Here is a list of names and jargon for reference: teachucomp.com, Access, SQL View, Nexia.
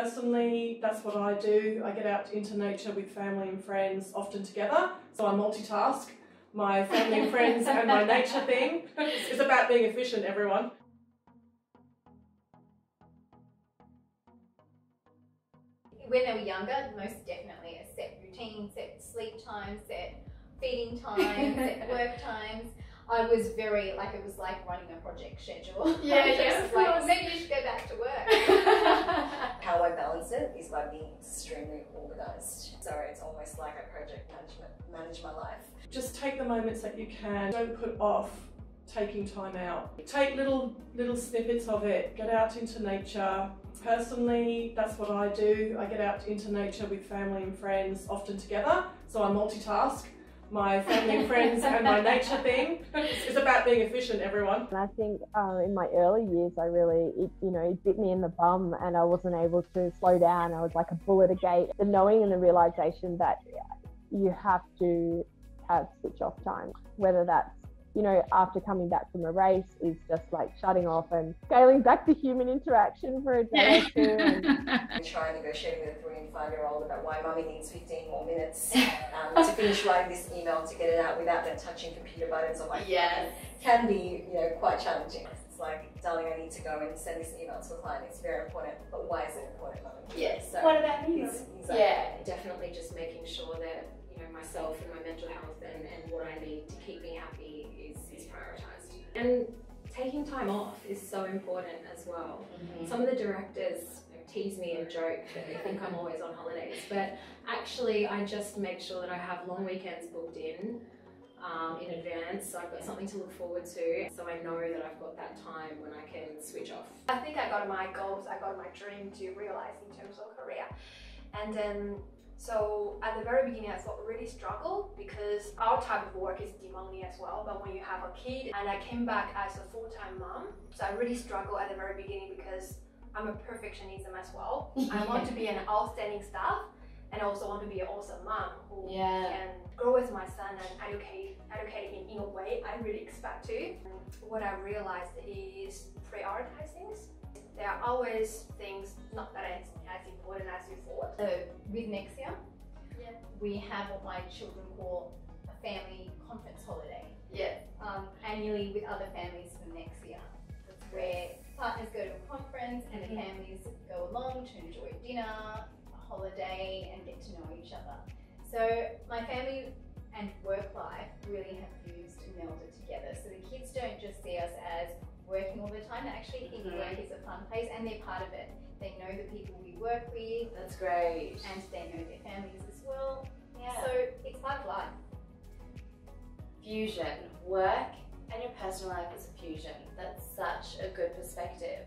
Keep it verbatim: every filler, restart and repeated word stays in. personally, that's what I do. I get out into nature with family and friends, often together, so I multitask. My family and friends and my nature thing. It's about being efficient, everyone. When they were younger, most definitely a set routine, set sleep times, set feeding times, set work times. I was very, like, it was like running a project schedule. Yeah, yes, like, maybe you should go back to work. How I balance it is by being extremely organised. So it's almost like I project management, manage my life. Just take the moments that you can. Don't put off taking time out. Take little, little snippets of it. Get out into nature. Personally, that's what I do. I get out into nature with family and friends, often together, so I multitask. My family and friends and my nature thing. It's about being efficient, everyone. And I think uh, in my early years, I really, it, you know, it bit me in the bum and I wasn't able to slow down. I was like a bull at a gate. The knowing and the realisation that you have to have switch off time, whether that's, you know, after coming back from a race is just like shutting off and scaling back to human interaction for a day or two. I try and negotiate with a three and five year old about why mummy needs fifteen more minutes um, to finish writing this email to get it out without them touching computer buttons or my yes. Can be, you know, quite challenging. It's like, darling, I need to go and send this email to a client. It's very important, but why is it important, mummy? Yes. So what about you? Exactly. Yeah, definitely just making sure that, you know, myself and my mental health and, and what I need to keep me happy is, is prioritised. And taking time off is so important as well. Mm-hmm. Some of the directors tease me and joke that they think I'm always on holidays, but actually I just make sure that I have long weekends booked in um, in advance, so I've got something to look forward to, so I know that I've got that time when I can switch off. I think I got my goals, I got my dream to realise in terms of career, and then so at the very beginning, I thought really struggled because our type of work is demanding as well. But when you have a kid, and I came back as a full-time mom, so I really struggled at the very beginning because I'm a perfectionism as well. I want to be an outstanding staff, and I also want to be an awesome mom who yeah. can grow with my son and educate, educate him in a way I really expect to. And what I realized is prioritizing. There are always things not that it's as important as you thought. So with Nexia, yeah. we have what my children call a family conference holiday. Yeah. Um, annually with other families from Nexia, where partners go to a conference and the families go along to enjoy dinner, a holiday, and get to know each other. So my family and work life really have fused and melded together. So the kids don't just see us as working all the time, they actually think mm-hmm. work is a fun place and they're part of it. They know the people we work with. That's great. And they know their families as well. Yeah. So it's part of life. Fusion. Work and your personal life is a fusion. That's such a good perspective.